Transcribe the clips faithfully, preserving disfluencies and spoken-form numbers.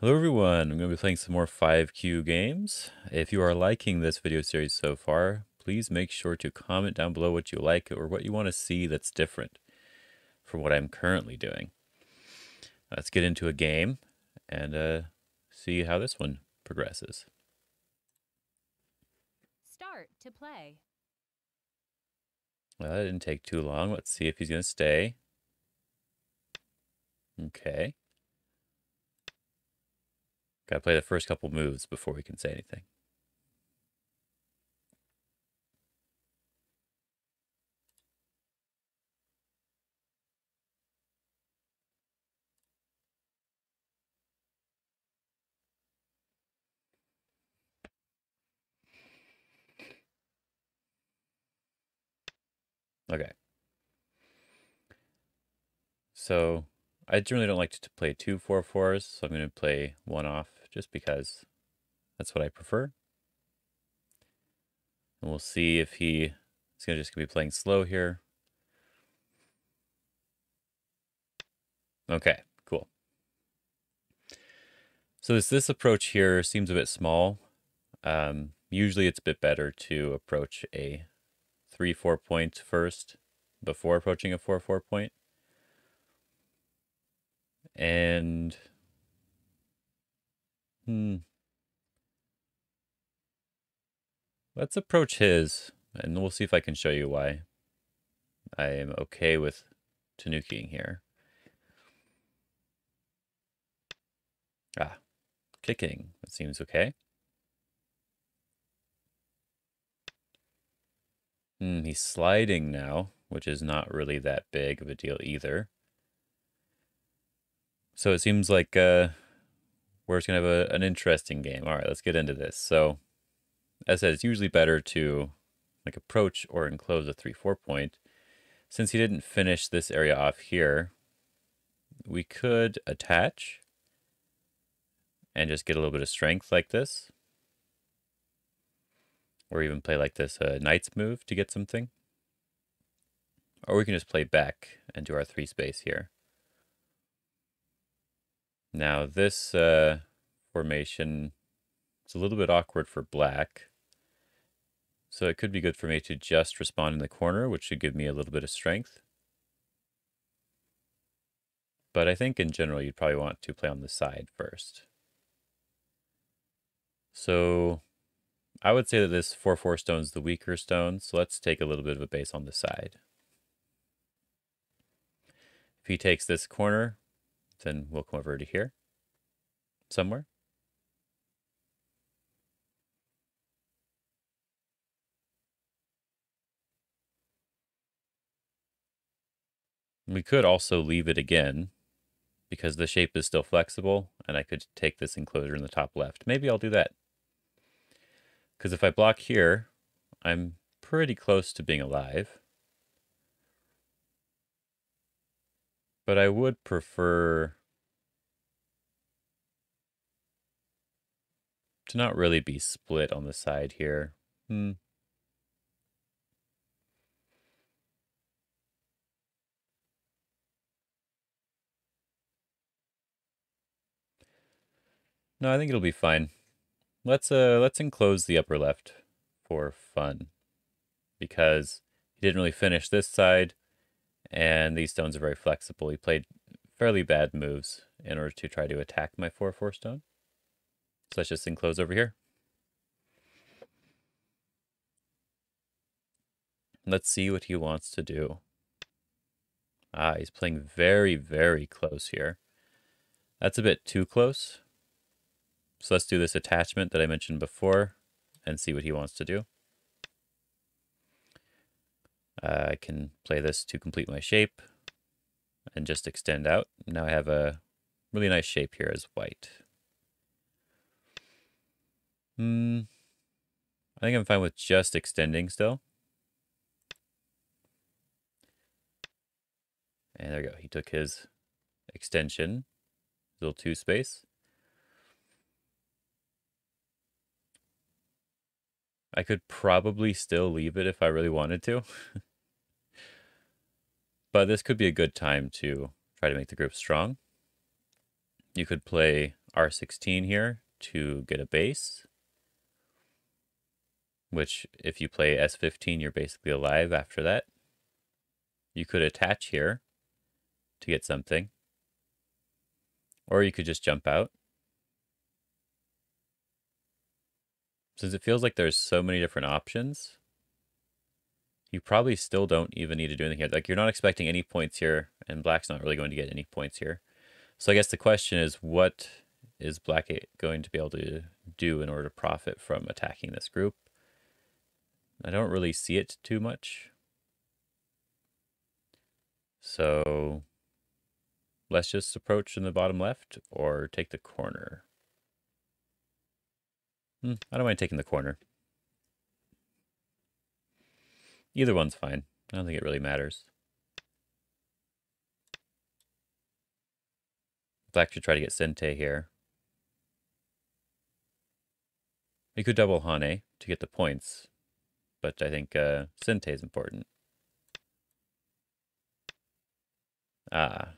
Hello everyone, I'm going to be playing some more five Q games. If you are liking this video series so far, please make sure to comment down below what you like or what you want to see that's different from what I'm currently doing. Let's get into a game and uh, see how this one progresses. Start to play. Well, that didn't take too long. Let's see if he's going to stay. Okay. Gotta play the first couple moves before we can say anything. Okay. So I generally don't like to play two four fours, so I'm going to play one off just because that's what I prefer. And we'll see if he is going to just be playing slow here. Okay, cool. So this this approach here seems a bit small. Um, usually it's a bit better to approach a three four point first before approaching a four four point. And hmm, let's approach his, and we'll see if I can show you why I am okay with tenukiing here. Ah, kicking. That seems okay. Hmm, he's sliding now, which is not really that big of a deal either. So it seems like uh, we're just going to have a, an interesting game. All right, let's get into this. So as I said, it's usually better to like approach or enclose a three four point. Since he didn't finish this area off here, we could attach and just get a little bit of strength like this. Or even play like this uh, knight's move to get something. Or we can just play back and do our three space here. Now this uh, formation is a little bit awkward for black, so it could be good for me to just respond in the corner, which should give me a little bit of strength. But I think in general you'd probably want to play on the side first. So I would say that this four four stone is the weaker stone, so let's take a little bit of a base on the side. If he takes this corner, then we'll come over to here somewhere. We could also leave it again because the shape is still flexible, and I could take this enclosure in the top left. Maybe I'll do that, because if I block here, I'm pretty close to being alive. But I would prefer to not really be split on the side here. Hmm. No, I think it'll be fine. Let's uh let's enclose the upper left for fun, because he didn't really finish this side. And these stones are very flexible. He played fairly bad moves in order to try to attack my four four stone. So let's just enclose over here. Let's see what he wants to do. Ah, he's playing very, very close here. That's a bit too close. So let's do this attachment that I mentioned before and see what he wants to do. Uh, I can play this to complete my shape and just extend out. Now I have a really nice shape here as white. Hmm. I think I'm fine with just extending still. And there we go. He took his extension, little two space. I could probably still leave it if I really wanted to. But this could be a good time to try to make the group strong. You could play R sixteen here to get a base, which if you play S fifteen, you're basically alive after that. You could attach here to get something, or you could just jump out. Since it feels like there's so many different options, you probably still don't even need to do anything here. Like, you're not expecting any points here, and black's not really going to get any points here. So I guess the question is, what is black going to be able to do in order to profit from attacking this group? I don't really see it too much. So let's just approach in the bottom left or take the corner. Hmm, I don't mind taking the corner. Either one's fine. I don't think it really matters. Black should try to get Sente here. We could double Hane to get the points, but I think uh, Sente is important. Ah.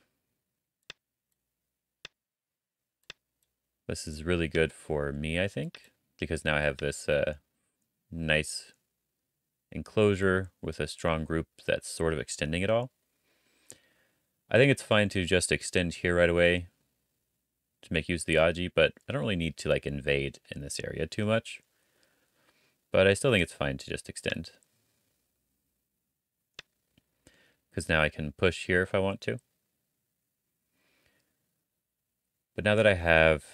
This is really good for me, I think, because now I have this uh, nice enclosure with a strong group that's sort of extending it all. I think it's fine to just extend here right away to make use of the Aji, but I don't really need to like invade in this area too much. But I still think it's fine to just extend, because now I can push here if I want to. But now that I have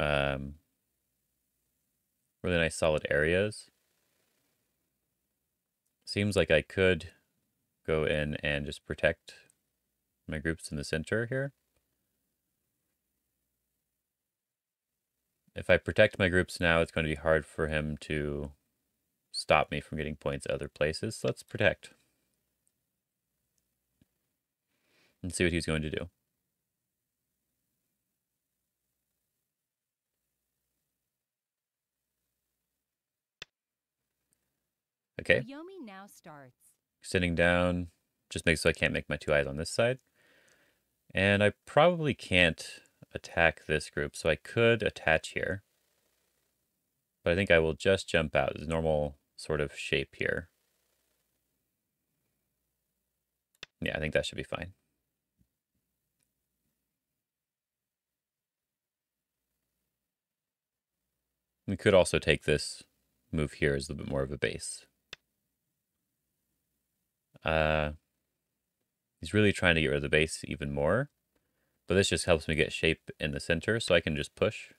um, really nice solid areas, seems like I could go in and just protect my groups in the center here. If I protect my groups now, it's going to be hard for him to stop me from getting points other places. So let's protect and see what he's going to do. Okay. Yomi now starts. Sitting down just makes so I can't make my two eyes on this side. And I probably can't attack this group, so I could attach here, but I think I will just jump out. It's normal sort of shape here. Yeah, I think that should be fine. We could also take this move here as a little bit more of a base. Uh, he's really trying to get rid of the base even more. But this just helps me get shape in the center, so I can just push.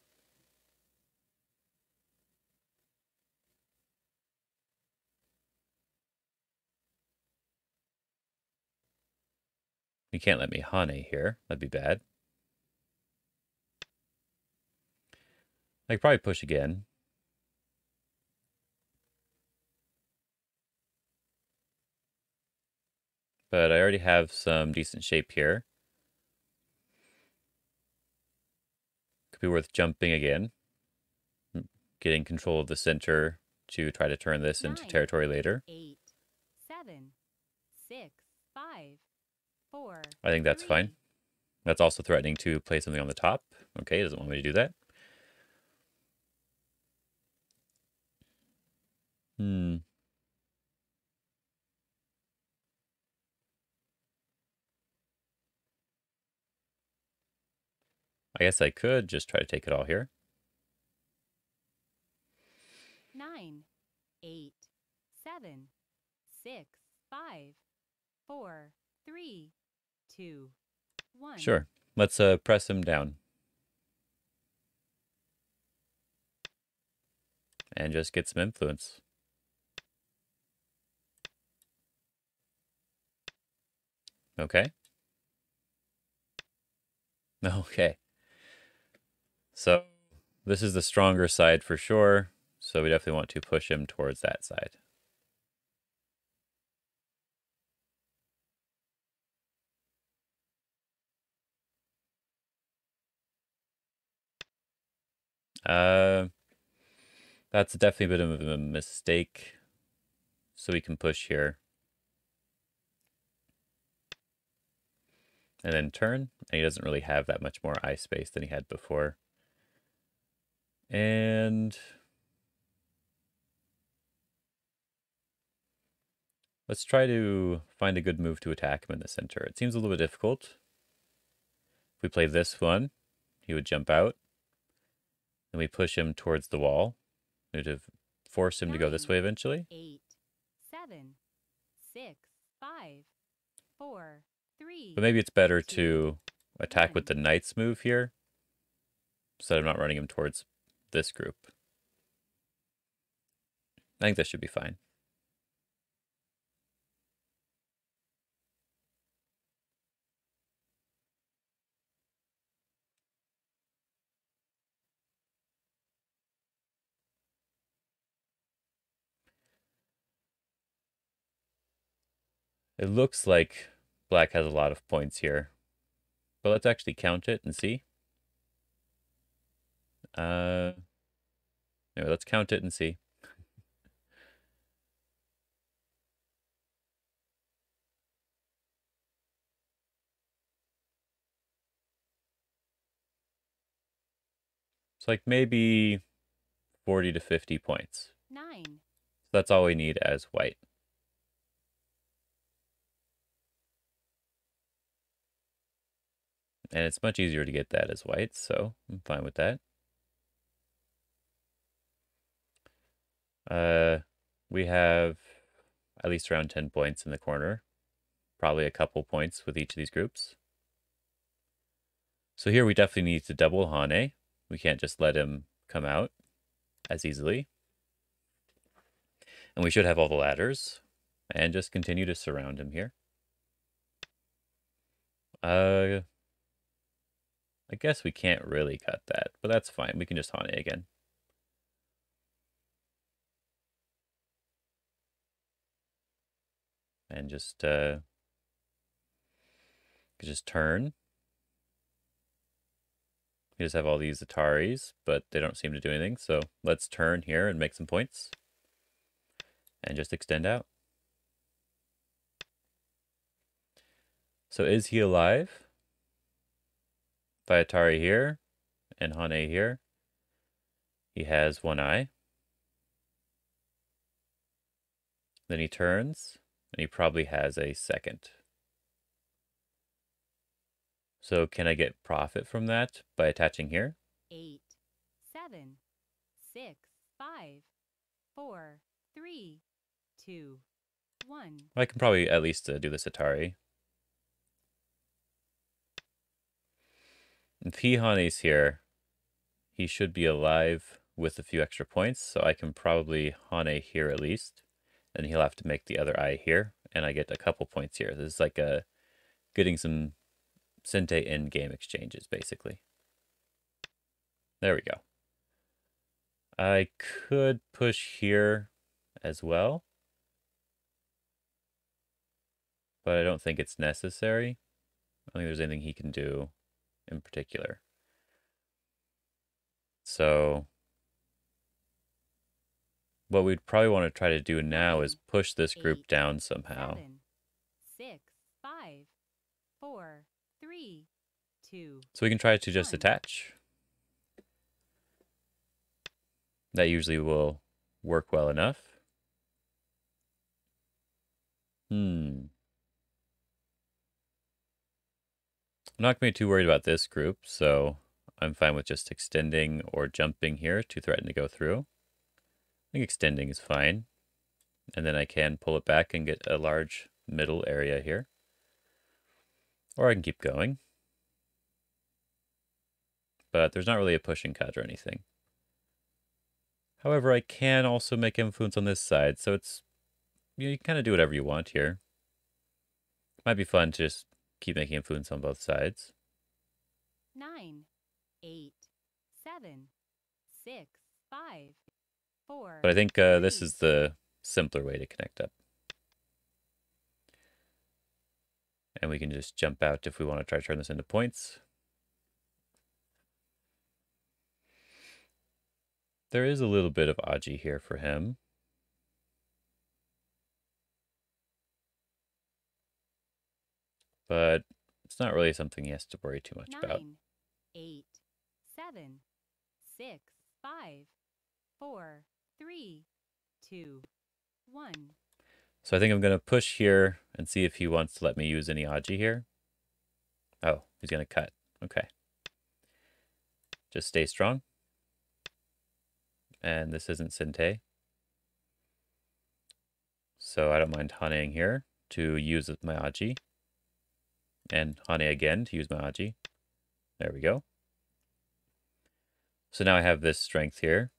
You can't let me Hane here. That'd be bad. I could probably push again. But I already have some decent shape here. Be worth jumping again, getting control of the center to try to turn this Nine, into territory later. Eight, seven, six, five, four, I think that's three. Fine. That's also threatening to play something on the top. Okay, it doesn't want me to do that. Hmm. I guess I could just try to take it all here. Nine, eight, seven, six, five, four, three, two, one. Sure. Let's uh, press him down. And just get some influence. Okay. Okay. So this is the stronger side for sure, so we definitely want to push him towards that side. Uh, that's definitely a bit of a mistake, so we can push here. And then turn, and he doesn't really have that much more eye space than he had before. And let's try to find a good move to attack him in the center. It seems a little bit difficult. If we play this one, he would jump out. Then we push him towards the wall. It would have forced him Nine, to go this way eventually. Eight, seven, six, five, four, three, but maybe it's better two, to attack one. With the knight's move here, instead of not running him towards this group. I think this should be fine. It looks like black has a lot of points here, but let's actually count it and see. Uh, anyway, let's count it and see. It's like maybe forty to fifty points. Nine. So that's all we need as white. And it's much easier to get that as white, so I'm fine with that. Uh, we have at least around ten points in the corner, probably a couple points with each of these groups. So here we definitely need to double Hane. We can't just let him come out as easily. And we should have all the ladders and just continue to surround him here. Uh... I guess we can't really cut that, but that's fine. We can just haunt it again. And just, uh, just turn. We just have all these Ataris, but they don't seem to do anything. So let's turn here and make some points. And just extend out. So is he alive? By Atari here, and Hane here. He has one eye. Then he turns, and he probably has a second. So can I get profit from that by attaching here? Eight, seven, six, five, four, three, two, one. I can probably at least uh, do this Atari. If he Hane's here, he should be alive with a few extra points, so I can probably Hane here at least. And he'll have to make the other eye here, and I get a couple points here. This is like a, getting some Sente endgame exchanges, basically. There we go. I could push here as well, but I don't think it's necessary. I don't think there's anything he can do in particular. So what we'd probably want to try to do now is push this group Eight, down somehow. Seven, six, five, four, three, two, so we can try to just one. Attach. That usually will work well enough. Hmm. I'm not going to be too worried about this group, so I'm fine with just extending or jumping here to threaten to go through. I think extending is fine. And then I can pull it back and get a large middle area here. Or I can keep going. But there's not really a push and cut or anything. However, I can also make influence on this side, so it's, you know, you can kind of do whatever you want here. It might be fun to just keep making influence on both sides. Nine, eight, seven, six, five, four. But I think uh, this is the simpler way to connect up. And we can just jump out if we want to try to turn this into points. There is a little bit of Aji here for him. But it's not really something he has to worry too much Nine, about. Eight, seven, six, five, four, three, two, one. So I think I'm going to push here and see if he wants to let me use any aji here. Oh, he's going to cut. Okay. Just stay strong. And this isn't Sentei. So I don't mind haneing here to use my aji. And hane again to use my aji. There we go. So now I have this strength here.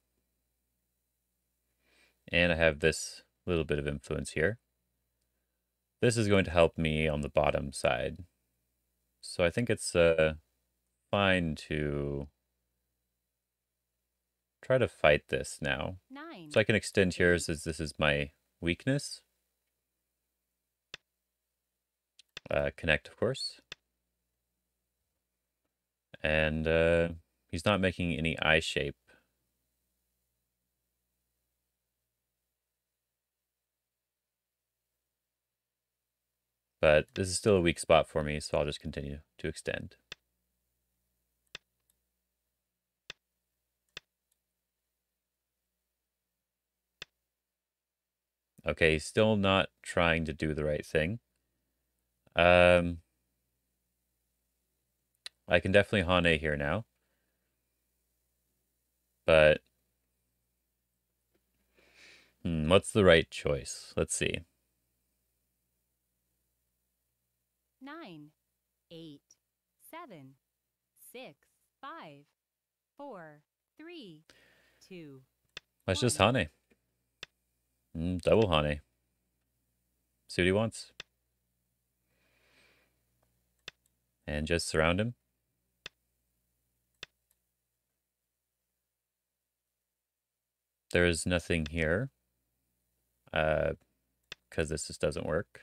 And I have this little bit of influence here. This is going to help me on the bottom side. So I think it's uh, fine to try to fight this now. Nine. So I can extend here since this is my weakness. Uh, connect, of course. And uh, he's not making any eye shape. But this is still a weak spot for me, so I'll just continue to extend. Okay, he's still not trying to do the right thing. Um, I can definitely hane here now. But hmm, what's the right choice? Let's see. Nine, eight, seven, six, five, four, three, two. Let's just hane. Mm, double hane. See what he wants. And just surround him. There is nothing here. Uh, because this just doesn't work.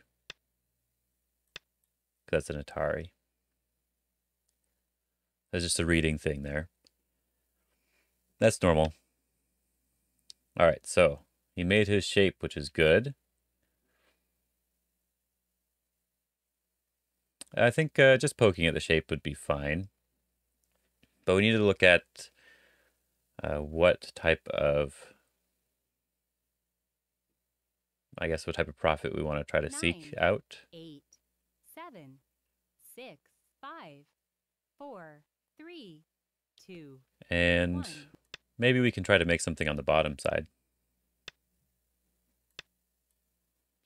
That's an Atari. That's just a reading thing there. That's normal. All right, so he made his shape, which is good. I think uh, just poking at the shape would be fine. But we need to look at uh, what type of, I guess, what type of profit we want to try to Nine, seek out. Eight. Seven, six, five, four, three, two, and one. Maybe we can try to make something on the bottom side.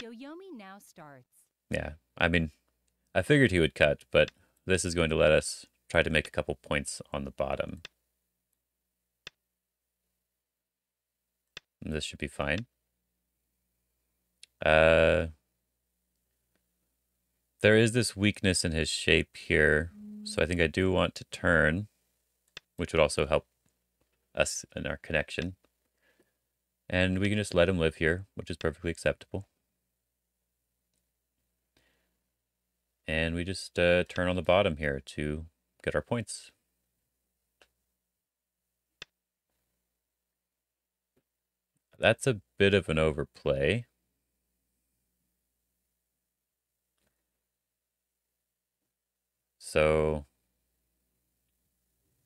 Yoyomi now starts. Yeah, I mean, I figured he would cut, but this is going to let us try to make a couple points on the bottom. And this should be fine. Uh... There is this weakness in his shape here, so I think I do want to turn, which would also help us in our connection. And we can just let him live here, which is perfectly acceptable. And we just uh, turn on the bottom here to get our points. That's a bit of an overplay. So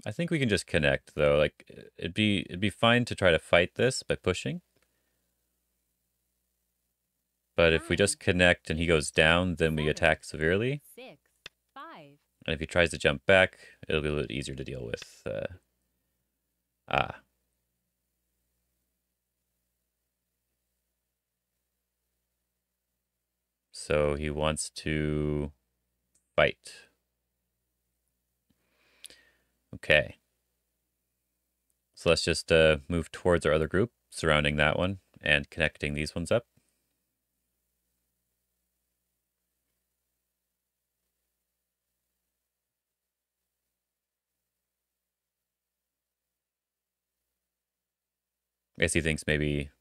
I think we can just connect though. Like it'd be it'd be fine to try to fight this by pushing. But if we just connect and he goes down, then we attack severely. Six, five. And if he tries to jump back, it'll be a little easier to deal with. Uh, ah. So he wants to fight. Okay, so let's just uh, move towards our other group, surrounding that one and connecting these ones up. I guess he thinks maybe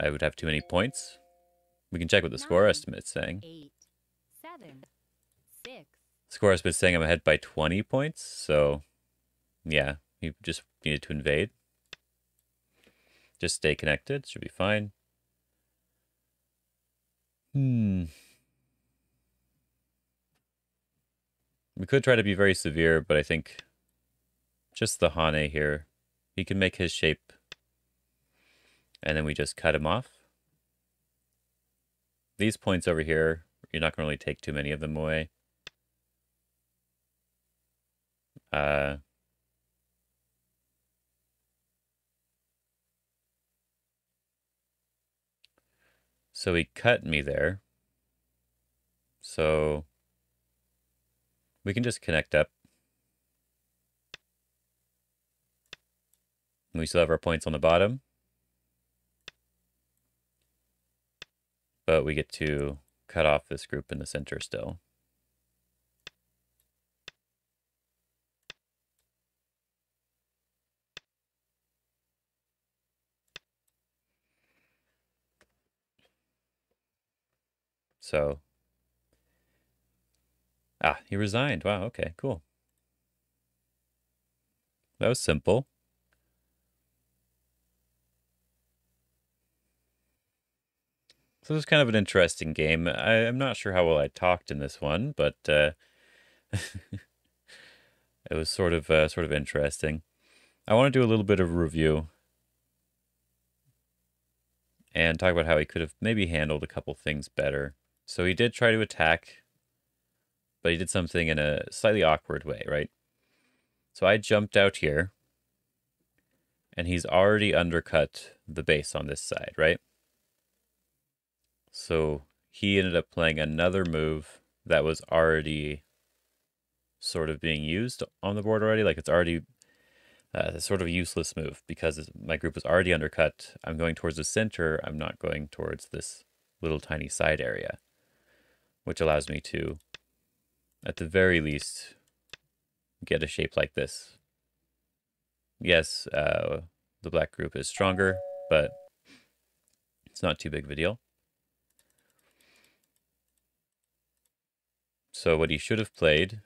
I would have too many points. We can check what the Nine, score estimate's saying. Eight, seven, six. Score estimate's saying I'm ahead by twenty points, so... Yeah, you just needed to invade. Just stay connected, should be fine. Hmm. We could try to be very severe, but I think just the hane here He can make his shape. And then we just cut him off. These points over here, you're not going to really take too many of them away. Uh, so he cut me there. So we can just connect up. We still have our points on the bottom, but we get to cut off this group in the center still. So, ah, he resigned. Wow, okay, cool. That was simple. So this is kind of an interesting game. I, I'm not sure how well I talked in this one, but uh, it was sort of uh, sort of interesting. I want to do a little bit of review and talk about how he could have maybe handled a couple things better. So he did try to attack, but he did something in a slightly awkward way, right? So I jumped out here, and he's already undercut the base on this side, right? So he ended up playing another move that was already sort of being used on the board already. Like, it's already uh, a sort of useless move because my group was already undercut. I'm going towards the center. I'm not going towards this little tiny side area, which allows me to, at the very least, get a shape like this. Yes, uh, the black group is stronger, but it's not too big of a deal. So what he should have played,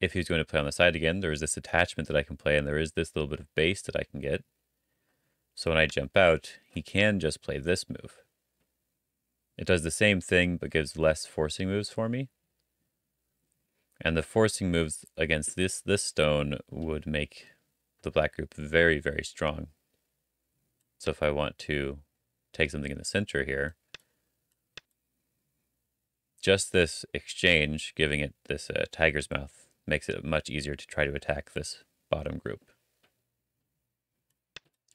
if he's going to play on the side again, there is this attachment that I can play, and there is this little bit of base that I can get. So when I jump out, he can just play this move. It does the same thing, but gives less forcing moves for me. And the forcing moves against this, this stone would make the black group very, very strong. So if I want to take something in the center here, just this exchange, giving it this uh, tiger's mouth, makes it much easier to try to attack this bottom group.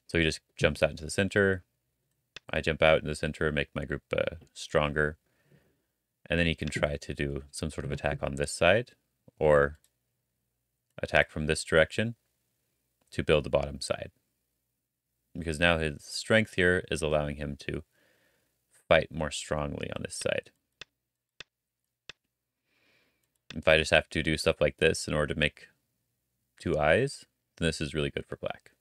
So he just jumps out into the center. I jump out into the center, make my group uh, stronger. And then he can try to do some sort of attack on this side or attack from this direction to build the bottom side. Because now his strength here is allowing him to fight more strongly on this side. If I just have to do stuff like this in order to make two eyes, then this is really good for black.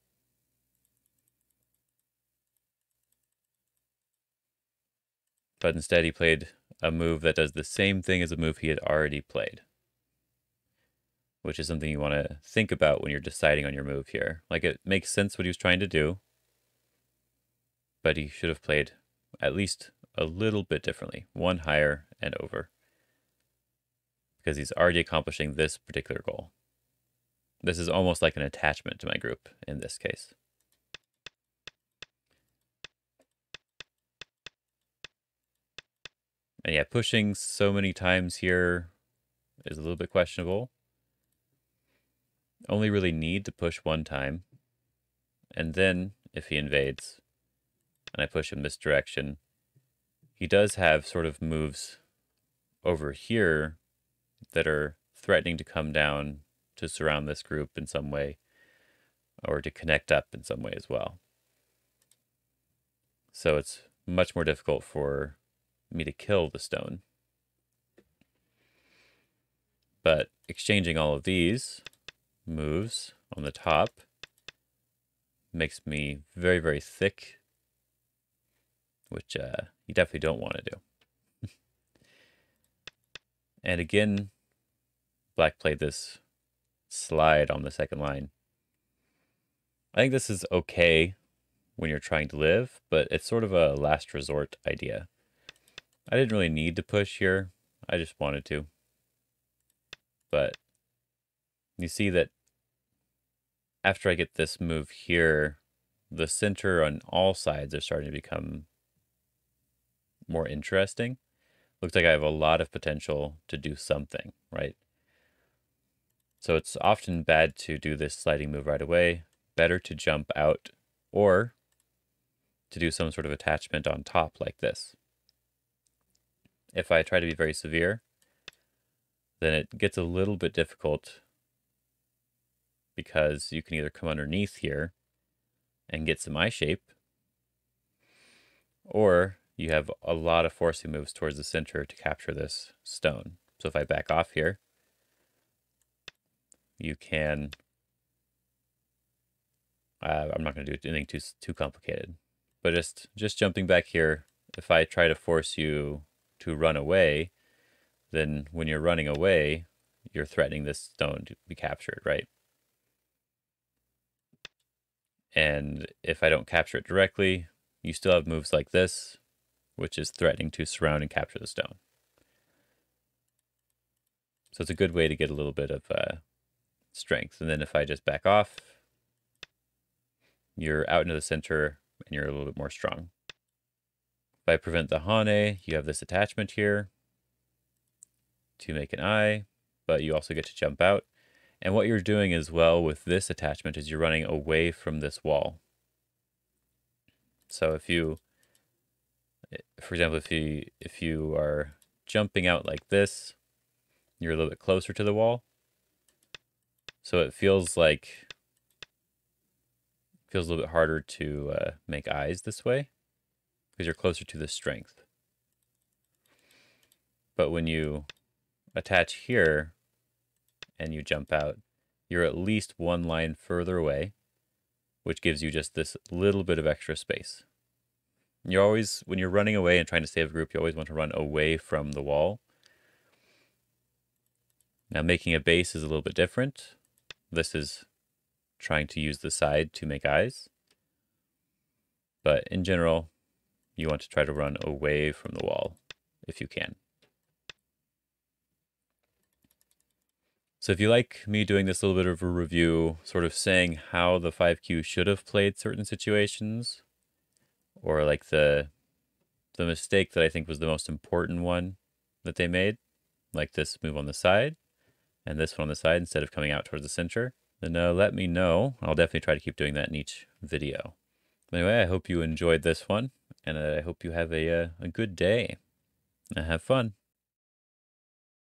But instead he played a move that does the same thing as a move he had already played, which is something you want to think about when you're deciding on your move here. Like, it makes sense what he was trying to do, but he should have played at least a little bit differently, one higher and over. Because he's already accomplishing this particular goal. This is almost like an attachment to my group in this case. And yeah, pushing so many times here is a little bit questionable. Only really need to push one time. And then if he invades and I push him this direction, he does have sort of moves over here that are threatening to come down to surround this group in some way, or to connect up in some way as well. So it's much more difficult for me to kill the stone. But exchanging all of these moves on the top makes me very, very thick, which uh, you definitely don't want to do. And again, black played this slide on the second line. I think this is okay when you're trying to live, but it's sort of a last resort idea. I didn't really need to push here. I just wanted to. But you see that after I get this move here, the center on all sides are starting to become more interesting. Looks like I have a lot of potential to do something, right? So it's often bad to do this sliding move right away. Better to jump out or to do some sort of attachment on top like this. If I try to be very severe, then it gets a little bit difficult because you can either come underneath here and get some eye shape, or you have a lot of forcing moves towards the center to capture this stone. So if I back off here, you can, uh, I'm not going to do anything too too complicated, but just, just jumping back here, if I try to force you to run away, then when you're running away, you're threatening this stone to be captured, right? And if I don't capture it directly, you still have moves like this, which is threatening to surround and capture the stone. So it's a good way to get a little bit of uh, strength. And then if I just back off, you're out into the center and you're a little bit more strong. If I prevent the hane, you have this attachment here to make an eye, but you also get to jump out. And what you're doing as well with this attachment is you're running away from this wall. So if you, for example, if you, if you are jumping out like this, you're a little bit closer to the wall. So it feels like, feels a little bit harder to uh, make eyes this way because you're closer to the strength. But when you attach here, and you jump out, you're at least one line further away, which gives you just this little bit of extra space. You're always, when you're running away and trying to save a group, you always want to run away from the wall. Now making a base is a little bit different. This is trying to use the side to make eyes. But in general, you want to try to run away from the wall if you can. So if you like me doing this little bit of a review, sort of saying how the five Q should have played certain situations, or like the the mistake that I think was the most important one that they made, like this move on the side and this one on the side instead of coming out towards the center, then uh, let me know. I'll definitely try to keep doing that in each video. But anyway, I hope you enjoyed this one, and I hope you have a, a good day and have fun.